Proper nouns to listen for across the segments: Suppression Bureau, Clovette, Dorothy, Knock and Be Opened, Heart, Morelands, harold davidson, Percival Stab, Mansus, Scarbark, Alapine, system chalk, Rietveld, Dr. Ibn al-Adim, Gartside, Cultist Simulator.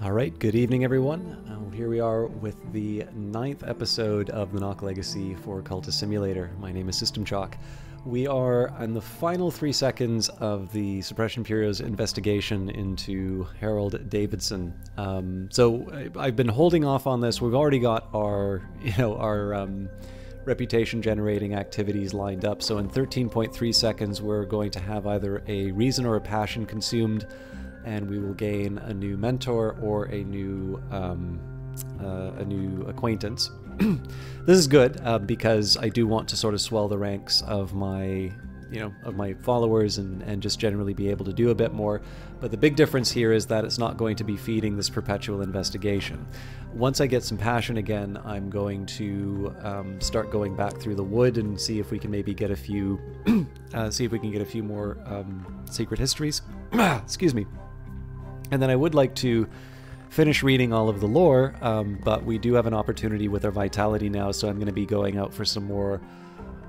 All right, good evening, everyone. Here we are with the 9th episode of the Knock Legacy for Cultist Simulator. My name is System Chalk. We are in the final 3 seconds of the Suppression Bureau's investigation into Harold Davidson. So I've been holding off on this. We've already got our, reputation generating activities lined up. So in 13.3 seconds, we're going to have either a reason or a passion consumed, and we will gain a new mentor or a new acquaintance. This is good because I do want to sort of swell the ranks of my, followers and just generally be able to do a bit more. But the big difference here is that it's not going to be feeding this perpetual investigation. Once I get some passion again, I'm going to start going back through the wood and see if we can maybe get a few, more secret histories. Excuse me. And then I would like to finish reading all of the lore, but we do have an opportunity with our vitality now, so I'm going to be going out for some more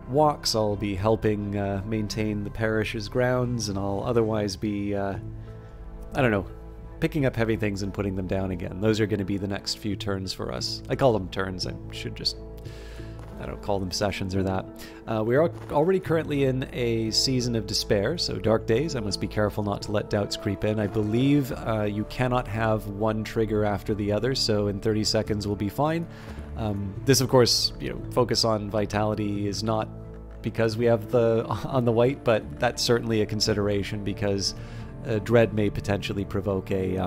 walks. I'll be helping maintain the parish's grounds, and I'll otherwise be, I don't know, picking up heavy things and putting them down again. Those are going to be the next few turns for us. I call them turns. I should just, I don't call them sessions or that. We are already currently in a season of despair, so dark days. I must be careful not to let doubts creep in. I believe you cannot have one trigger after the other, so in 30 seconds we'll be fine. This, of course, focus on vitality is not because we have the on the white, but that's certainly a consideration because dread may potentially provoke a...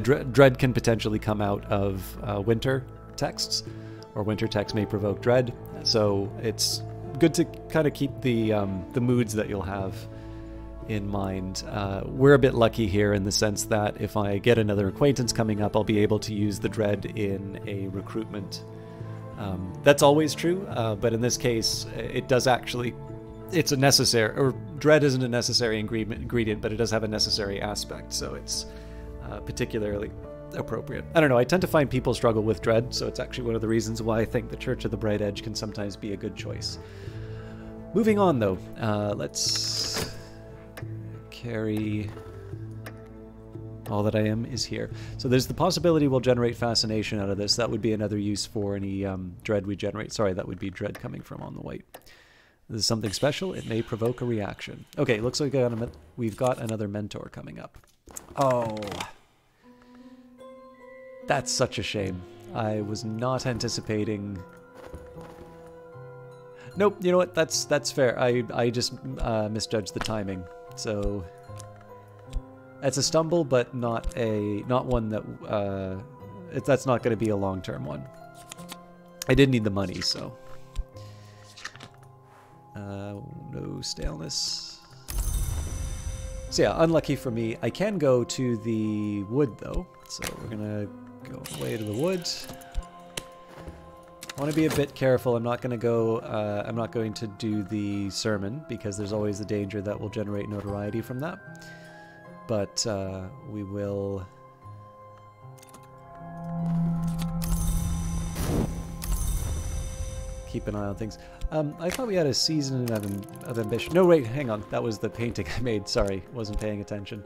dread can potentially come out of winter texts, or winter text may provoke dread, so it's good to kind of keep the moods that you'll have in mind. We're a bit lucky here in the sense that if I get another acquaintance coming up, I'll be able to use the dread in a recruitment. That's always true, but in this case, it does actually, it's a necessary, or dread isn't a necessary ingredient, but it does have a necessary aspect, so it's particularly appropriate. I don't know, I tend to find people struggle with dread, so it's actually one of the reasons why I think the Church of the Bright Edge can sometimes be a good choice. Moving on though, let's carry all that I am is here. So there's the possibility we'll generate fascination out of this. That would be another use for any dread we generate. Sorry, that would be dread coming from on the white. This is something special. It may provoke a reaction. Okay, looks like we've got another mentor coming up. Oh. That's such a shame. I was not anticipating... Nope, you know what? That's fair. I just misjudged the timing. So that's a stumble, but not one that that's not going to be a long-term one. I did need the money, so no staleness. So yeah, unlucky for me. I can go to the wood though, so we're gonna go away to the wood. I want to be a bit careful. I'm not going to go. I'm not going to do the sermon because there's always the danger that will generate notoriety from that. But we will. Keep an eye on things. I thought we had a season of ambition. No, wait, hang on. That was the painting I made. Sorry, wasn't paying attention.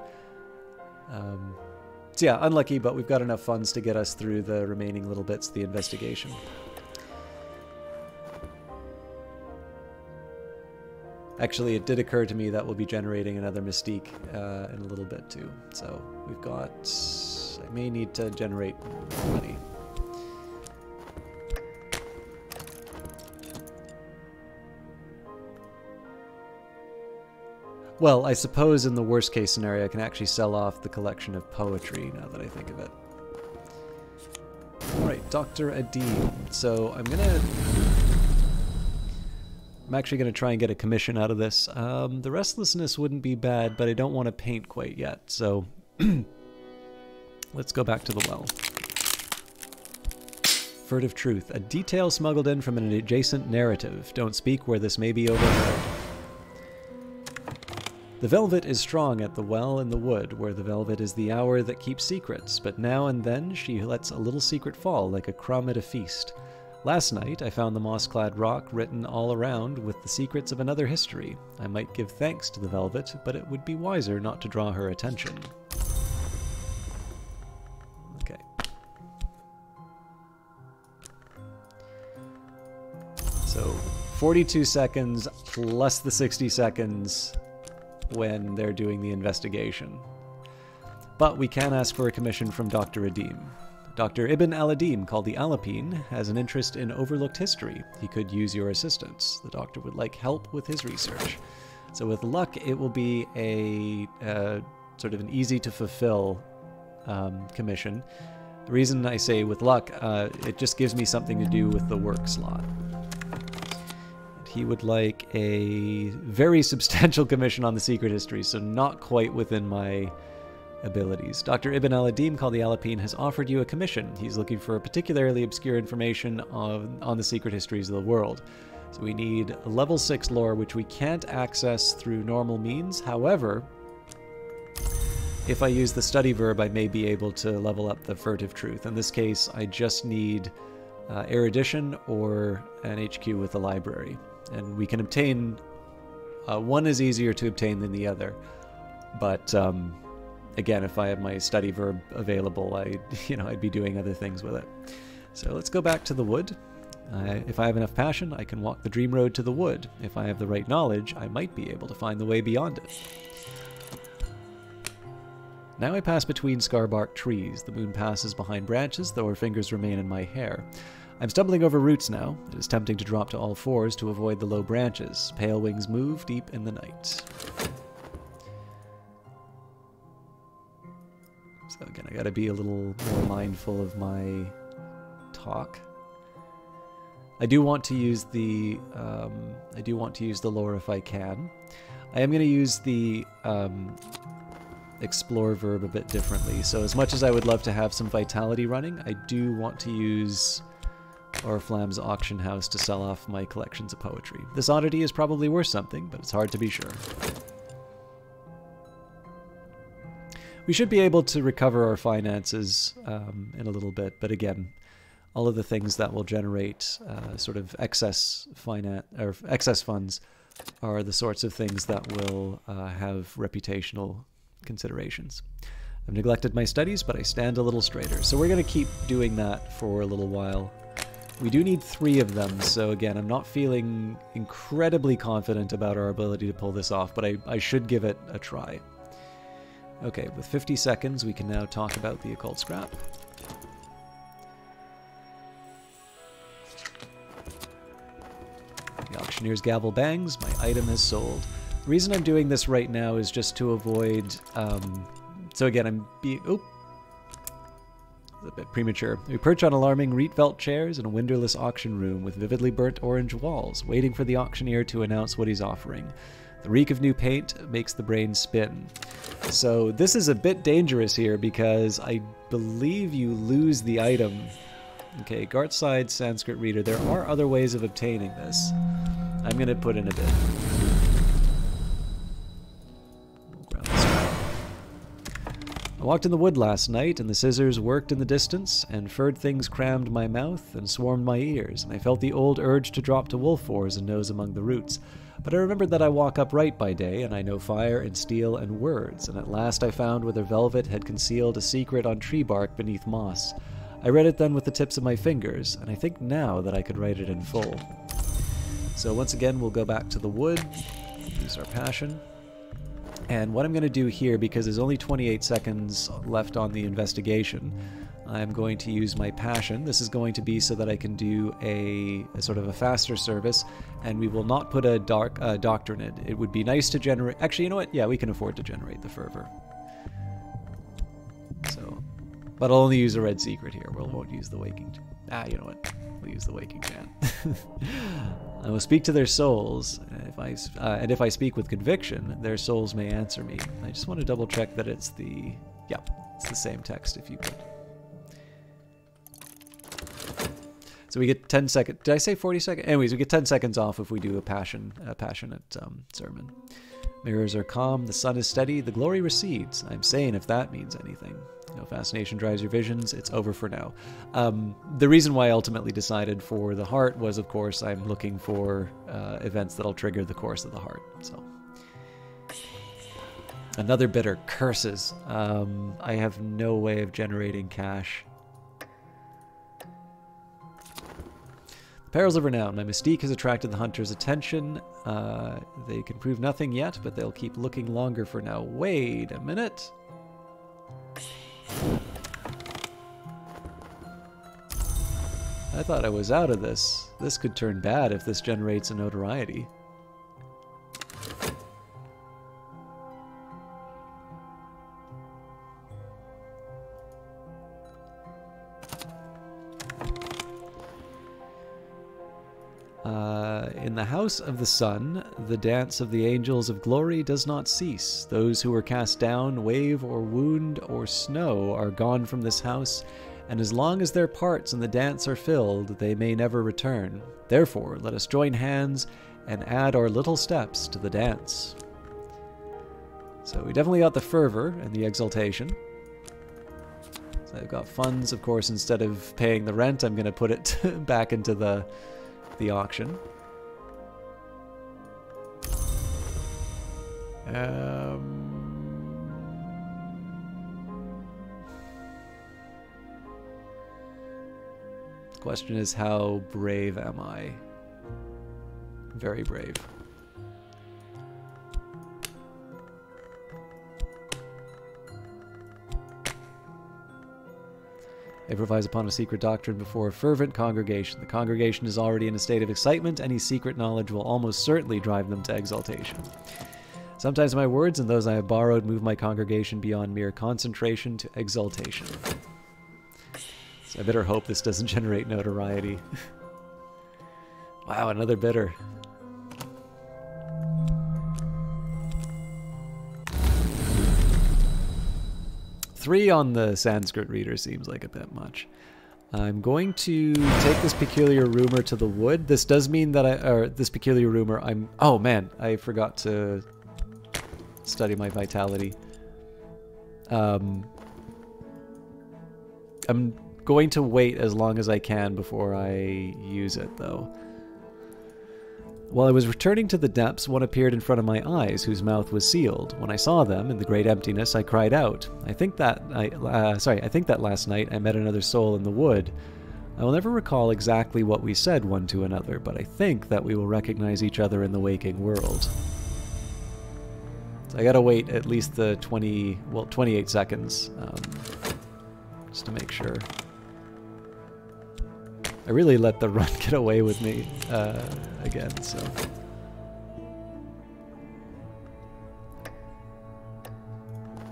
So yeah, unlucky, but we've got enough funds to get us through the remaining little bits of the investigation. Actually, it did occur to me that we'll be generating another mystique in a little bit too. So we've got... I may need to generate money. Well, I suppose in the worst case scenario I can actually sell off the collection of poetry, now that I think of it. Alright, Dr. Adim. So I'm actually going to try and get a commission out of this. The restlessness wouldn't be bad, but I don't want to paint quite yet, so let's go back to the well. Furtive truth. A detail smuggled in from an adjacent narrative. Don't speak where this may be overheard. The velvet is strong at the well in the wood, where the velvet is the hour that keeps secrets, but now and then she lets a little secret fall like a crumb at a feast. Last night, I found the moss-clad rock written all around with the secrets of another history. I might give thanks to the velvet, but it would be wiser not to draw her attention. 42 seconds plus the 60 seconds when they're doing the investigation. But we can ask for a commission from Dr. Adim. Dr. Ibn al-Adim, called the Alapine, has an interest in overlooked history. He could use your assistance. The doctor would like help with his research. So with luck, it will be a sort of an easy-to-fulfill commission. The reason I say with luck, it just gives me something to do with the work slot. And he would like a very substantial commission on the secret history, so not quite within my abilities. Dr. Ibn al-Adim, called the Alapine, has offered you a commission. He's looking for a particularly obscure information on the secret histories of the world. So we need level 6 lore, which we can't access through normal means. However, if I use the study verb, I may be able to level up the furtive truth. In this case, I just need erudition or an HQ with a library. And we can obtain... one is easier to obtain than the other. But... again, if I had my study verb available, I'd be doing other things with it. So let's go back to the wood. If I have enough passion, I can walk the dream road to the wood. If I have the right knowledge, I might be able to find the way beyond it. Now I pass between scarbark trees. The moon passes behind branches, though her fingers remain in my hair. I'm stumbling over roots now. It is tempting to drop to all fours to avoid the low branches. Pale wings move deep in the night. So again, I gotta be a little more mindful of my talk. I do want to use the lore if I can. I am gonna use the explore verb a bit differently. So as much as I would love to have some vitality running, I do want to use Orflam's auction house to sell off my collections of poetry. This oddity is probably worth something, but it's hard to be sure. We should be able to recover our finances in a little bit, but again, all of the things that will generate sort of excess finance or excess funds are the sorts of things that will have reputational considerations. I've neglected my studies, but I stand a little straighter, so we're going to keep doing that for a little while. We do need 3 of them, so again, I'm not feeling incredibly confident about our ability to pull this off, but I should give it a try. Okay, with 50 seconds, we can now talk about the occult scrap. The auctioneer's gavel bangs, my item is sold. The reason I'm doing this right now is just to avoid... so again, I'm being... Oh! A bit premature. We perch on alarming Rietveld chairs in a windowless auction room with vividly burnt orange walls, waiting for the auctioneer to announce what he's offering. The reek of new paint makes the brain spin. So this is a bit dangerous here because I believe you lose the item. Okay, Gartside, Sanskrit reader. There are other ways of obtaining this. I'm going to put in a bit. I walked in the wood last night, and the scissors worked in the distance, and furred things crammed my mouth and swarmed my ears, and I felt the old urge to drop to wolf fours and nose among the roots. But I remembered that I walk upright by day, and I know fire and steel and words, and at last I found whether velvet had concealed a secret on tree bark beneath moss. I read it then with the tips of my fingers, and I think now that I could write it in full. So once again, we'll go back to the wood, use our passion. And what I'm going to do here, because there's only 28 seconds left on the investigation, I'm going to use my passion. This is going to be so that I can do a sort of a faster service, and we will not put a doctor in it. It would be nice to generate... Actually, you know what? Yeah, we can afford to generate the fervor. So, but I'll only use a red secret here. We won't use the waking... Ah, you know what? We'll use the waking chant. I will speak to their souls, and if I speak with conviction, their souls may answer me. I just want to double check that it's the... Yeah, it's the same text if you could. So we get 10 seconds. Did I say 40 seconds? Anyways, we get 10 seconds off if we do a passionate sermon. Mirrors are calm. The sun is steady. The glory recedes. I'm sane if that means anything. No fascination drives your visions. It's over for now. The reason why I ultimately decided for the heart was, of course, I'm looking for events that'll trigger the course of the heart. So another bitter curses. I have no way of generating cash. Perils of renown. My mystique has attracted the hunter's attention. They can prove nothing yet, but they'll keep looking longer for now. Wait a minute. I thought I was out of this. This could turn bad if this generates a notoriety. In the house of the sun, the dance of the angels of glory does not cease. Those who were cast down, wave or wound or snow are gone from this house, and as long as their parts in the dance are filled, they may never return. Therefore, let us join hands and add our little steps to the dance. So we definitely got the fervor and the exaltation. So I've got funds, of course. Instead of paying the rent, I'm going to put it back into the auction. Question is, how brave am I? Very brave. It provides upon a secret doctrine before a fervent congregation. The congregation is already in a state of excitement. Any secret knowledge will almost certainly drive them to exaltation. Sometimes my words and those I have borrowed move my congregation beyond mere concentration to exaltation. So I better hope this doesn't generate notoriety. Wow, another bidder. Three on the Sanskrit reader seems like a bit much. I'm going to take this peculiar rumor to the wood. This does mean that oh man, I forgot to study my vitality. I'm going to wait as long as I can before I use it, though. While I was returning to the depths, one appeared in front of my eyes, whose mouth was sealed. When I saw them, in the great emptiness, I cried out. I think that last night I met another soul in the wood. I will never recall exactly what we said one to another, but I think that we will recognize each other in the waking world. So I gotta wait at least the 28 seconds, just to make sure. I really let the run get away with me again, so.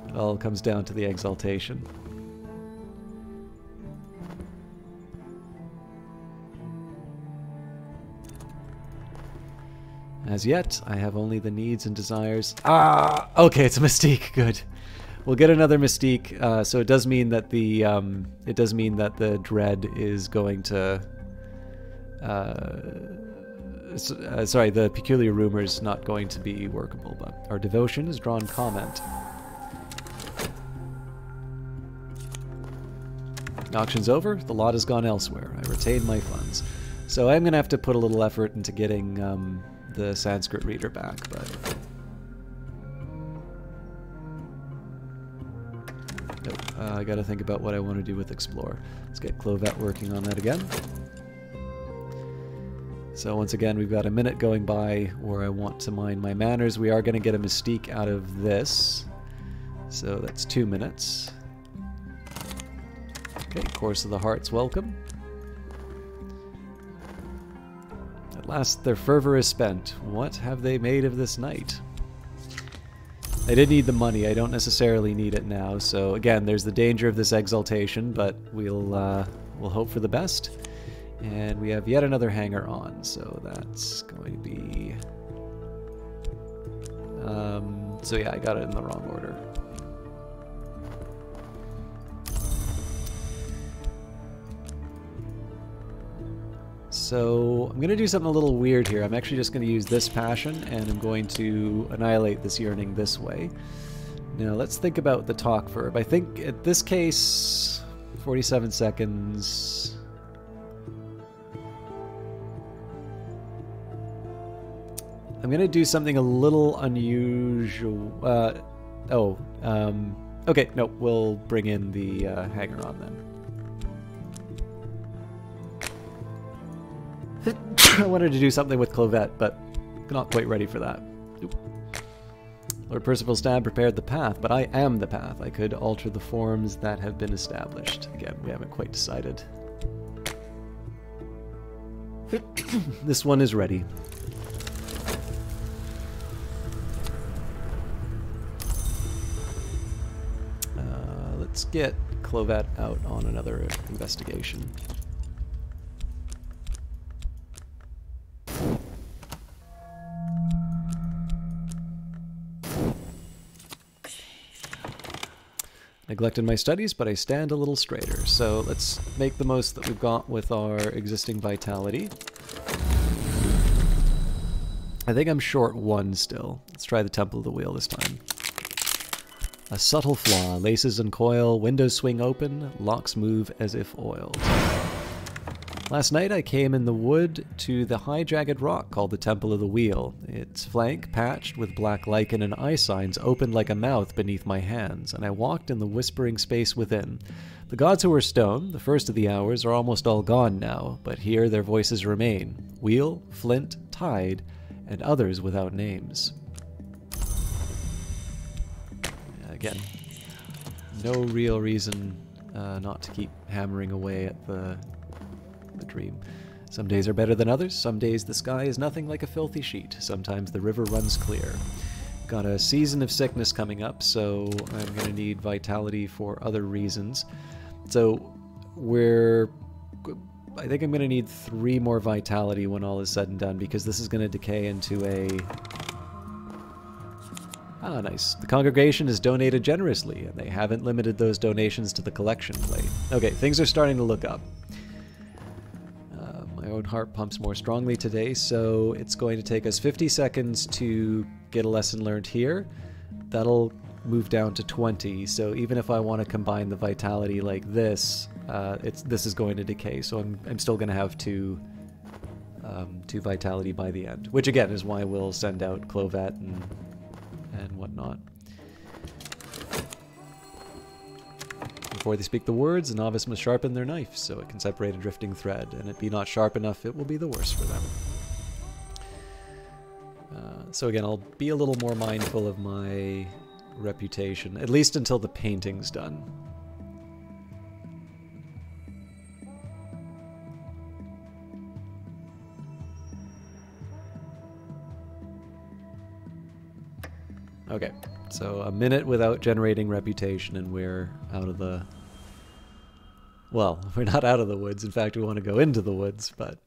It all comes down to the exaltation. As yet, I have only the needs and desires. Ah! Okay, it's a mystique. Good. We'll get another mystique, so it does mean that the dread is going to. Sorry, the peculiar rumor is not going to be workable. But our devotion is drawn comment. Auction's over. The lot has gone elsewhere. I retain my funds, so I'm going to have to put a little effort into getting the Sanskrit reader back, but. I gotta think about what I want to do with Explore. Let's get Clovette working on that again. So once again, we've got a minute going by where I want to mind my manners. We are going to get a mystique out of this. So that's 2 minutes. Okay, Course of the Heart's welcome. At last their fervor is spent. What have they made of this night? I did need the money. I don't necessarily need it now. So again, there's the danger of this exaltation, but we'll hope for the best. And we have yet another hanger on, so that's going to be. So yeah, I got it in the wrong order. So I'm going to do something a little weird here. I'm actually just going to use this passion, and I'm going to annihilate this yearning this way. Now let's think about the talk verb. I think at this case, 47 seconds. I'm going to do something a little unusual. Okay, no, we'll bring in the hanger on then. I wanted to do something with Clovette, but not quite ready for that. Oop. Lord Percival Stab prepared the path, but I am the path. I could alter the forms that have been established. Again, we haven't quite decided. This one is ready. Let's get Clovette out on another investigation. Neglected my studies, but I stand a little straighter. So let's make the most that we've got with our existing vitality. I think I'm short one still. Let's try the Temple of the Wheel this time. A subtle flaw, laces uncoil, windows swing open, locks move as if oiled. Last night I came in the wood to the high jagged rock called the Temple of the Wheel. Its flank, patched with black lichen and eye signs, opened like a mouth beneath my hands, and I walked in the whispering space within. The gods who were stone, the first of the hours, are almost all gone now, but here their voices remain. Wheel, Flint, Tide, and others without names. Again, no real reason not to keep hammering away at the dream. Some days are better than others. Some days the sky is nothing like a filthy sheet. Sometimes the river runs clear. Got a season of sickness coming up, so I'm going to need vitality for other reasons. So I think I'm going to need 3 more vitality when all is said and done, because this is going to decay into a... Ah, nice. The congregation has donated generously, and they haven't limited those donations to the collection plate. Okay, things are starting to look up. My own heart pumps more strongly today, so it's going to take us 50 seconds to get a lesson learned here. That'll move down to 20, so even if I want to combine the vitality like this, this is going to decay, so I'm still going to have two vitality by the end, which again is why we'll send out Clovette and whatnot. Before they speak the words, a novice must sharpen their knife so it can separate a drifting thread, and if it be not sharp enough, it will be the worse for them. So again, I'll be a little more mindful of my reputation, at least until the painting's done. Okay, so a minute without generating reputation and we're out of the... Well, we're not out of the woods. In fact, we want to go into the woods, but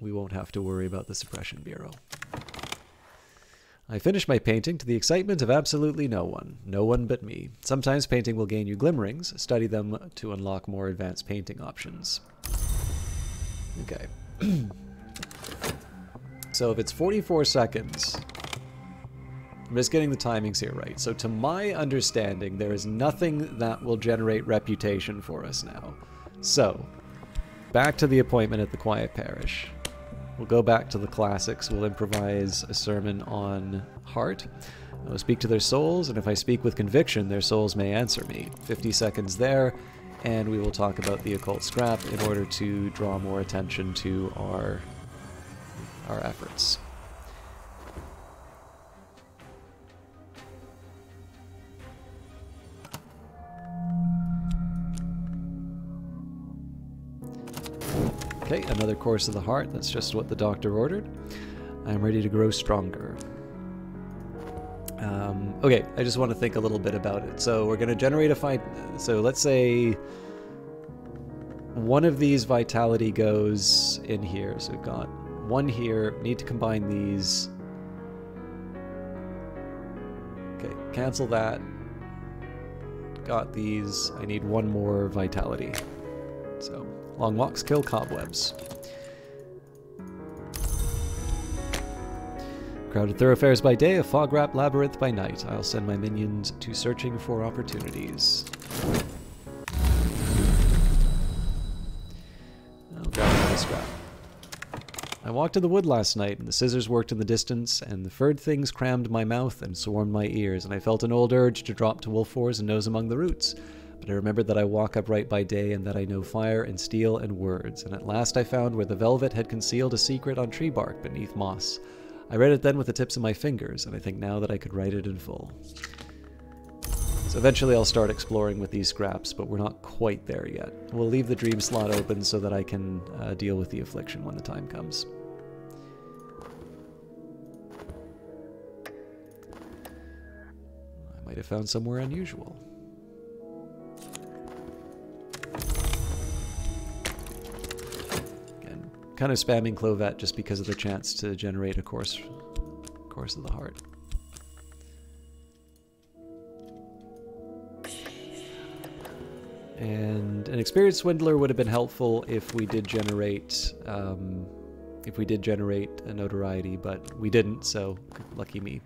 we won't have to worry about the Suppression Bureau. I finish my painting to the excitement of absolutely no one. No one but me. Sometimes painting will gain you glimmerings. Study them to unlock more advanced painting options. Okay. So if it's 44 seconds... I'm just getting the timings here right. So to my understanding, there is nothing that will generate reputation for us now. So, back to the appointment at the Quiet Parish. We'll go back to the classics. We'll improvise a sermon on heart. I will speak to their souls, and if I speak with conviction, their souls may answer me. 50 seconds there, and we will talk about the occult scrap in order to draw more attention to our efforts. Okay, another course of the heart. That's just what the doctor ordered. I'm ready to grow stronger. Okay, I just want to think a little bit about it. So we're going to generate a fight. So let's say one of these vitality goes in here. So we've got one here. Need to combine these. Okay, cancel that. Got these. I need one more vitality. So... Long walks kill cobwebs. Crowded thoroughfares by day, a fog-wrapped labyrinth by night. I'll send my minions to searching for opportunities. I'll grab another scrap. I walked in the wood last night, and the scissors worked in the distance, and the furred things crammed my mouth and swarmed my ears, and I felt an old urge to drop to Wolfors and nose among the roots. but I remembered that I walk upright by day and that I know fire and steel and words, and at last I found where the velvet had concealed a secret on tree bark beneath moss. I read it then with the tips of my fingers, and I think now that I could write it in full. So eventually I'll start exploring with these scraps, but we're not quite there yet. We'll leave the dream slot open so that I can deal with the affliction when the time comes. I might have found somewhere unusual. Kind of spamming Clovette just because of the chance to generate a course of the heart. And an experienced swindler would have been helpful if we did generate a notoriety, but we didn't, so lucky me.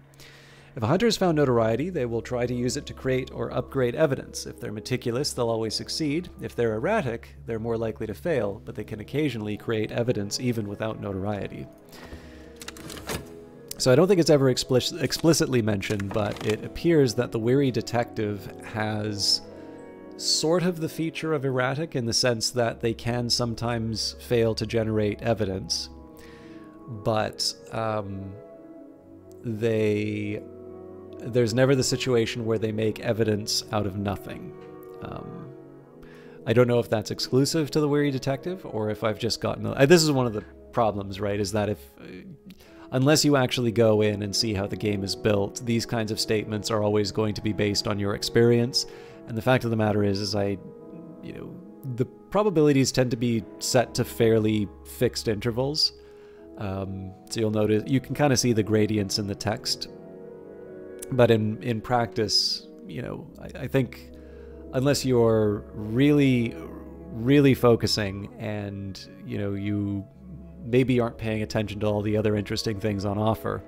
If a hunter has found notoriety, they will try to use it to create or upgrade evidence. If they're meticulous, they'll always succeed. If they're erratic, they're more likely to fail, but they can occasionally create evidence even without notoriety. So I don't think it's ever explicitly mentioned, but it appears that the weary detective has sort of the feature of erratic in the sense that they can sometimes fail to generate evidence, but there's never the situation where they make evidence out of nothing. I don't know if that's exclusive to the Weary Detective or if I've just gotten... This is one of the problems, right, is that if... Unless you actually go in and see how the game is built, these kinds of statements are always going to be based on your experience. And the fact of the matter is the probabilities tend to be set to fairly fixed intervals. So you'll notice, you can kind of see the gradients in the text. But in practice, I think unless you're really, really focusing and, you maybe aren't paying attention to all the other interesting things on offer,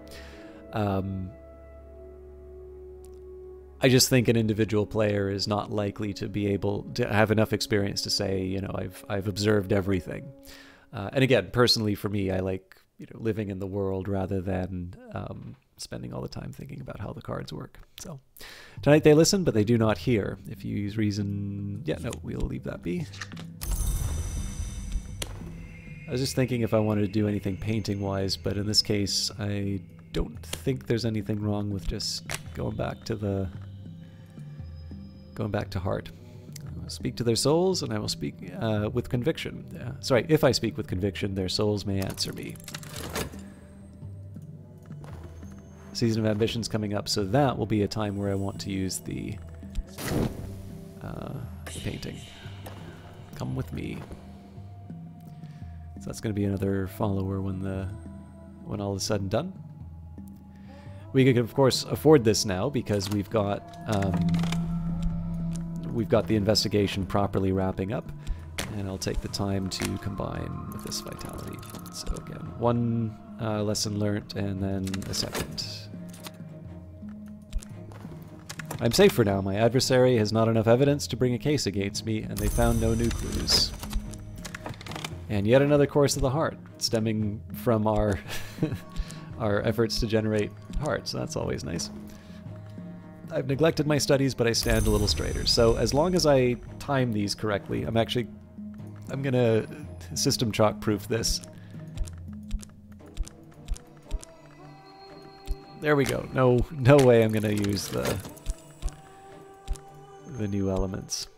I just think an individual player is not likely to be able to have enough experience to say, I've observed everything. And again, personally for me, I like living in the world rather than... Spending all the time thinking about how the cards work. So, tonight they listen, but they do not hear. If you use reason... Yeah, no, we'll leave that be. I was just thinking if I wanted to do anything painting-wise, but in this case, I don't think there's anything wrong with just going back to the... going back to heart. I will speak to their souls, and I will speak with conviction. Sorry, if I speak with conviction, their souls may answer me. Season of Ambition's coming up, so that will be a time where I want to use the painting. Come with me. So that's going to be another follower when all is said and done. We can of course afford this now because we've got the investigation properly wrapping up, and I'll take the time to combine with this vitality. So again, one. Lesson learnt, and then a second. I'm safe for now. My adversary has not enough evidence to bring a case against me, and they found no new clues. And yet another course of the heart, stemming from our our efforts to generate hearts. That's always nice. I've neglected my studies, but I stand a little straighter. So as long as I time these correctly, I'm gonna system chalk proof this. There we go. No way I'm gonna use the new elements.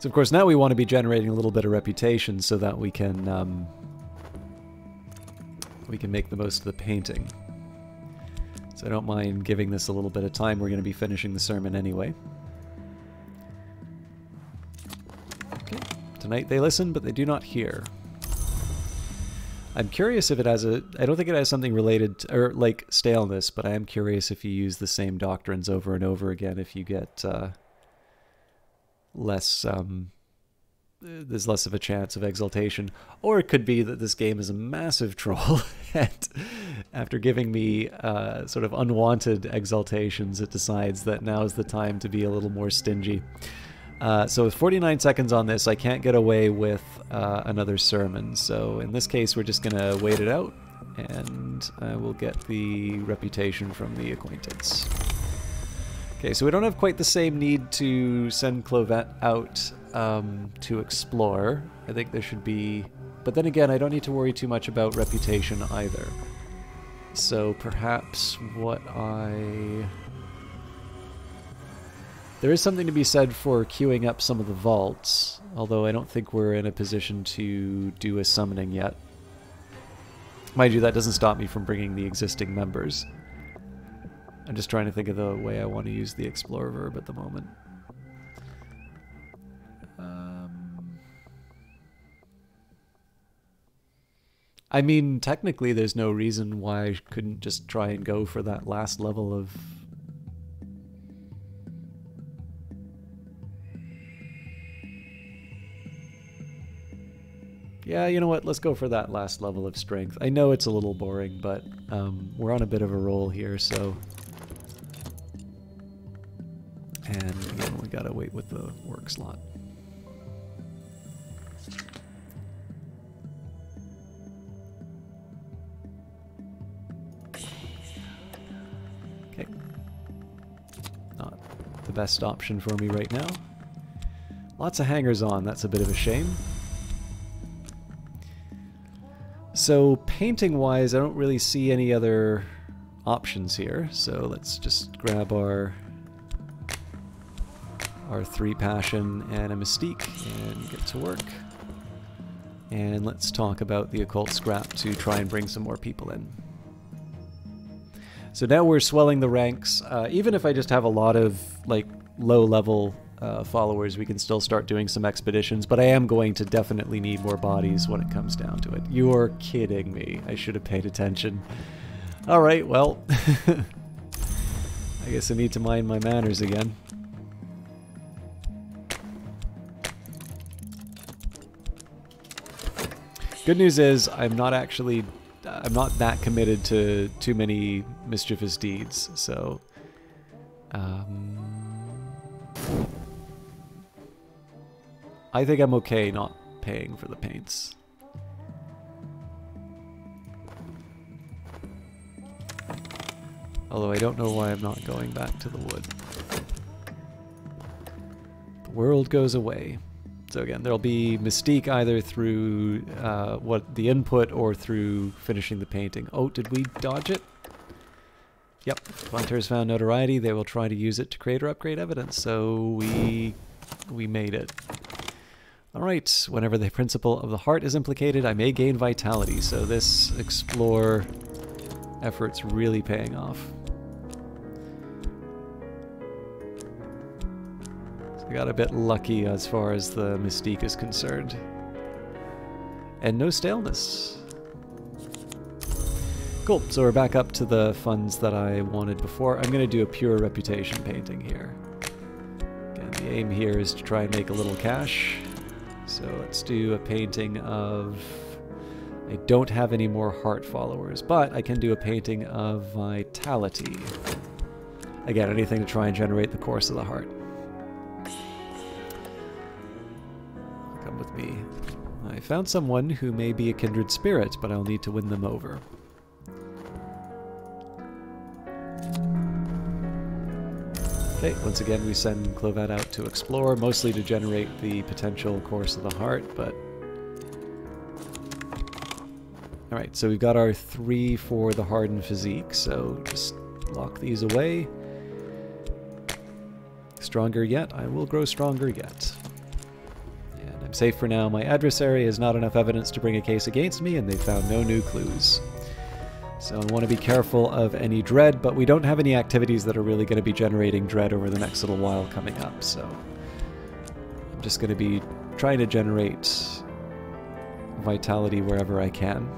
So of course now we want to be generating a little bit of reputation so that we can make the most of the painting. So I don't mind giving this a little bit of time. We're gonna be finishing the sermon anyway. Okay. Tonight they listen, but they do not hear. I'm curious if it has a... I don't think it has something related to, or like staleness, but I am curious if you use the same doctrines over and over again, if you get less... there's less of a chance of exaltation. Or it could be that this game is a massive troll, and after giving me sort of unwanted exaltations, it decides that now is the time to be a little more stingy. So with 49 seconds on this, I can't get away with another sermon. So in this case, we're just going to wait it out and I will get the reputation from the acquaintance. Okay, so we don't have quite the same need to send Clovette out to explore. I think there should be... But then again, I don't need to worry too much about reputation either. So perhaps what I... There is something to be said for queuing up some of the vaults, although I don't think we're in a position to do a summoning yet. Mind you, that doesn't stop me from bringing the existing members. I'm just trying to think of the way I want to use the explore verb at the moment. I mean, technically there's no reason why I couldn't just try and go for that last level of... Yeah, you know what, let's go for that last level of strength. I know it's a little boring, but we're on a bit of a roll here, so... And again, we gotta wait with the work slot. Okay. Not the best option for me right now. Lots of hangers-on, that's a bit of a shame. So painting-wise, I don't really see any other options here, so let's just grab our 3 passion and a mystique and get to work. And let's talk about the occult scrap to try and bring some more people in. So now we're swelling the ranks. Even if I just have a lot of like low-level followers, we can still start doing some expeditions, but I am going to definitely need more bodies when it comes down to it. You're kidding me. I should have paid attention. Alright, well. I guess I need to mind my manners again. Good news is I'm not that committed to too many mischievous deeds, so I think I'm okay not paying for the paints. Although I don't know why I'm not going back to the wood. The world goes away. So again, there'll be mystique either through the input or through finishing the painting. Oh, did we dodge it? Yep. Volunteers found notoriety. They will try to use it to create or upgrade evidence. So we made it. Alright, whenever the principle of the heart is implicated, I may gain vitality, so this explore effort's really paying off. So I got a bit lucky as far as the mystique is concerned. And no staleness. Cool, so we're back up to the funds that I wanted before. I'm going to do a pure reputation painting here. Again, the aim here is to try and make a little cash. So let's do a painting of... I don't have any more heart followers, but I can do a painting of vitality. Again, anything to try and generate the course of the heart. Come with me. I found someone who may be a kindred spirit, but I'll need to win them over. Okay, once again we send Clovette out to explore, mostly to generate the potential course of the heart, but... Alright, so we've got our 3 for the hardened physique, so just lock these away. Stronger yet, I will grow stronger yet. And I'm safe for now. My adversary has not enough evidence to bring a case against me, and they found no new clues. So I want to be careful of any dread, but we don't have any activities that are really going to be generating dread over the next little while coming up, so I'm just going to be trying to generate vitality wherever I can.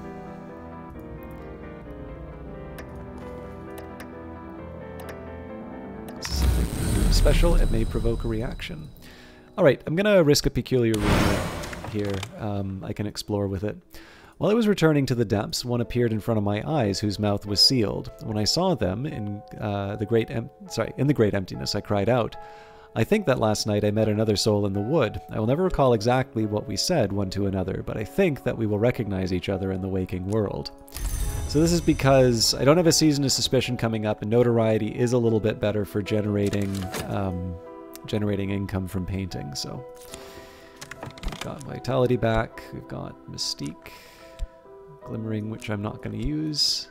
Something special, it may provoke a reaction. Alright, I'm going to risk a peculiar reading here. I can explore with it. While I was returning to the depths, one appeared in front of my eyes, whose mouth was sealed. When I saw them in the great emptiness, I cried out. I think that last night I met another soul in the wood. I will never recall exactly what we said one to another, but I think that we will recognize each other in the waking world. So this is because I don't have a Season of Suspicion coming up, and Notoriety is a little bit better for generating income from painting. So we've got Vitality back, we've got Mystique, Glimmering, which I'm not going to use.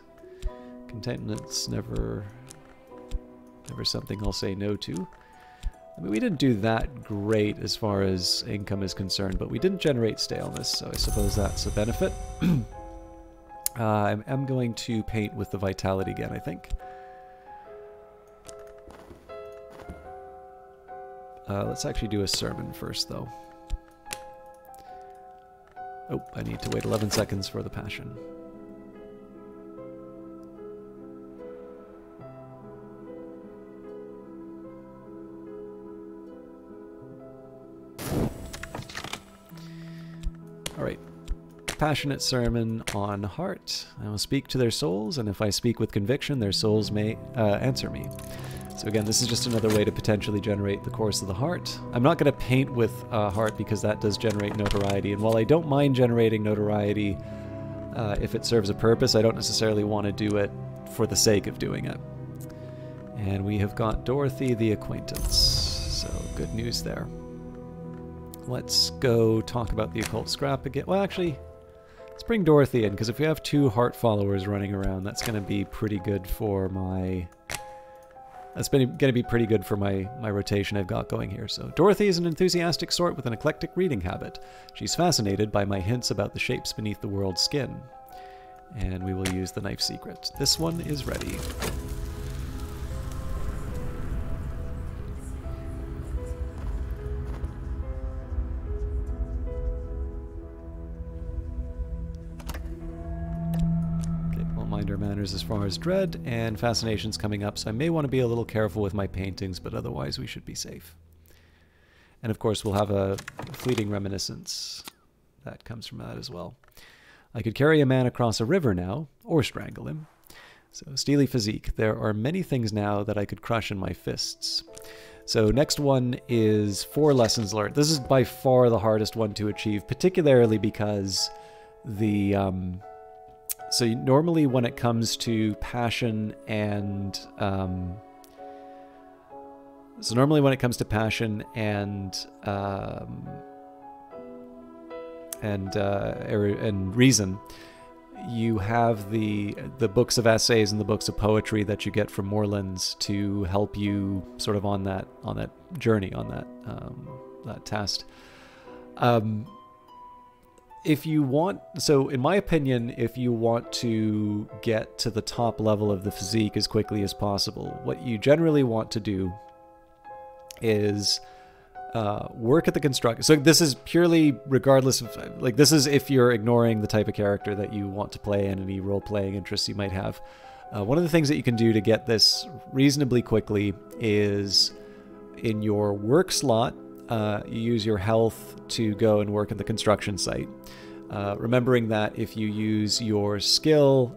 Contentment's never something I'll say no to. I mean, we didn't do that great as far as income is concerned, but we didn't generate staleness, so I suppose that's a benefit. I am going to paint with the Vitality again, I think. Let's actually do a sermon first, though. Oh, I need to wait 11 seconds for the passion. Passionate sermon on heart. I will speak to their souls, and if I speak with conviction, their souls may answer me. So again, this is just another way to potentially generate the course of the heart. I'm not going to paint with heart because that does generate notoriety, and while I don't mind generating notoriety if it serves a purpose, I don't necessarily want to do it for the sake of doing it. And we have got Dorothy the Acquaintance, so good news there. Let's go talk about the occult scrap again. Well, actually, let's bring Dorothy in, because if we have 2 heart followers running around, that's going to be pretty good for my... That's going to be pretty good for my rotation I've got going here. So Dorothy is an enthusiastic sort with an eclectic reading habit. She's fascinated by my hints about the shapes beneath the world's skin. And we will use the knife secret. This one is ready. Manners as far as dread and fascinations coming up, so I may want to be a little careful with my paintings, but otherwise we should be safe. And of course we'll have a fleeting reminiscence that comes from that as well. I could carry a man across a river now, or strangle him. So steely physique. There are many things now that I could crush in my fists. So next one is 4 lessons learned. This is by far the hardest one to achieve, particularly because the so normally when it comes to passion and reason, you have the books of essays and the books of poetry that you get from Morelands to help you sort of on that journey, on that that test. If you want, so in my opinion, if you want to get to the top level of the physique as quickly as possible, what you generally want to do is work at the construct. So this is purely regardless of, like, this is if you're ignoring the type of character that you want to play and any role-playing interests you might have. One of the things that you can do to get this reasonably quickly is in your work slot, you use your health to go and work at the construction site. Remembering that if you use your skill,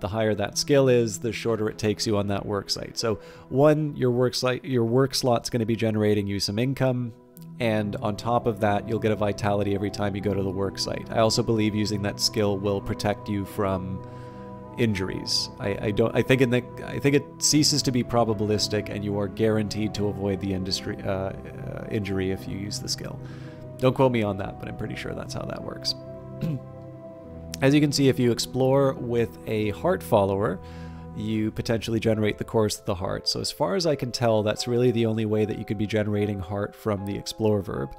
the higher that skill is, the shorter it takes you on that work site. So one, your work slot's going to be generating you some income, and on top of that, you'll get a vitality every time you go to the work site. I also believe using that skill will protect you from injuries. I think it ceases to be probabilistic, and you are guaranteed to avoid the injury if you use the skill. Don't quote me on that, but I'm pretty sure that's how that works. As you can see, if you explore with a heart follower, you potentially generate the course of the heart. So as far as I can tell, that's really the only way that you could be generating heart from the explore verb.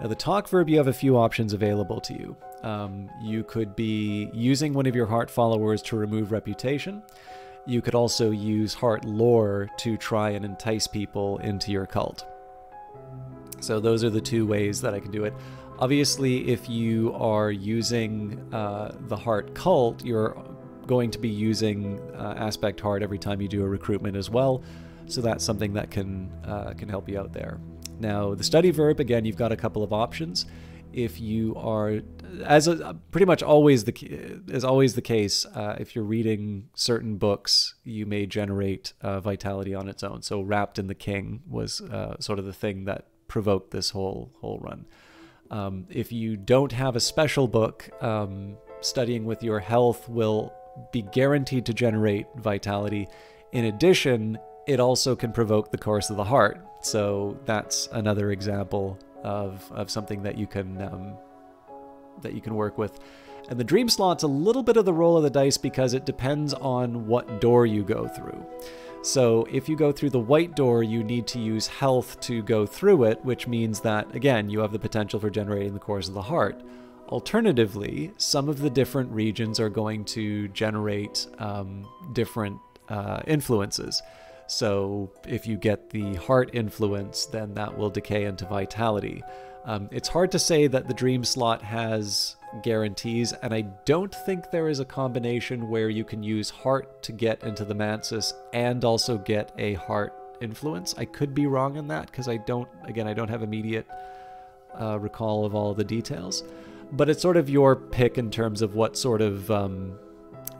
Now the talk verb, you have a few options available to you. You could be using one of your heart followers to remove reputation. You could also use heart lore to try and entice people into your cult. So those are the 2 ways that I can do it. Obviously, if you are using the heart cult, you're going to be using aspect heart every time you do a recruitment as well. So that's something that can help you out there. Now, the study verb, again, you've got a couple of options. If you are, as always the case, if you're reading certain books, you may generate vitality on its own. So Wrapped in the King was sort of the thing that provoked this whole run. If you don't have a special book, studying with your health will be guaranteed to generate vitality. In addition, it also can provoke the course of the heart. So that's another example of something that you can work with. And the dream slot's a little bit of the roll of the dice because it depends on what door you go through. So if you go through the white door, you need to use health to go through it, which means that, again, you have the potential for generating the cores of the heart. Alternatively, some of the different regions are going to generate different influences. So if you get the heart influence, then that will decay into vitality. It's hard to say that the dream slot has guarantees, and I don't think there is a combination where you can use heart to get into the mansus and also get a heart influence. I could be wrong on that because I don't have immediate recall of all the details, but it's sort of your pick in terms of what sort of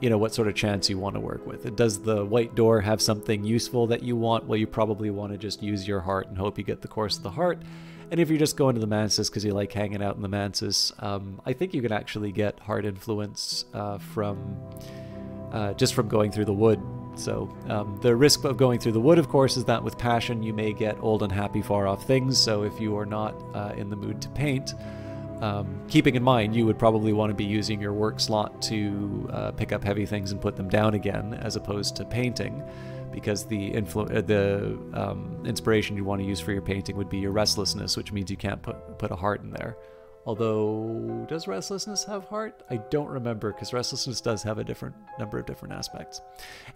what sort of chance you want to work with. It does the white door have something useful that you want? Well, you probably want to just use your heart and hope you get the course of the heart. And if you're just going to the mansus because you like hanging out in the mansus, I think you can actually get heart influence just from going through the wood. So the risk of going through the wood, of course, is that with passion you may get old and happy far off things. So if you are not in the mood to paint, keeping in mind you would probably want to be using your work slot to pick up heavy things and put them down again, as opposed to painting, because the inspiration you want to use for your painting would be your restlessness, which means you can't put a heart in there. Although, does restlessness have heart? I don't remember, because restlessness does have a different number of different aspects.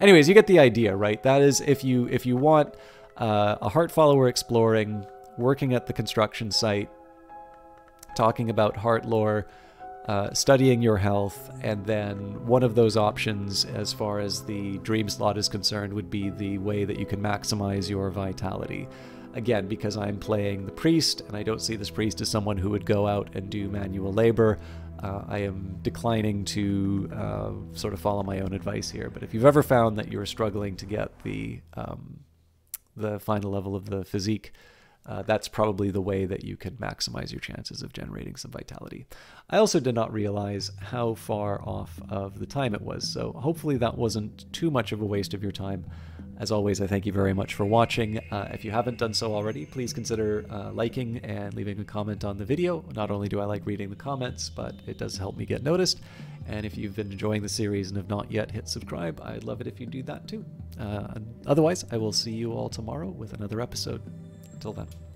Anyways, you get the idea, right? That is, if you want a heart follower exploring, working at the construction site, talking about heart lore, studying your health, and then one of those options as far as the dream slot is concerned would be the way that you can maximize your vitality. Again, because I'm playing the priest, and I don't see this priest as someone who would go out and do manual labor, I am declining to sort of follow my own advice here. But if you've ever found that you're struggling to get the final level of the physique, that's probably the way that you can maximize your chances of generating some vitality. I also did not realize how far off of the time it was, so hopefully that wasn't too much of a waste of your time. As always, I thank you very much for watching. If you haven't done so already, please consider liking and leaving a comment on the video. Not only do I like reading the comments, but it does help me get noticed. And if you've been enjoying the series and have not yet hit subscribe, I'd love it if you do that too. Otherwise, I will see you all tomorrow with another episode. Until then.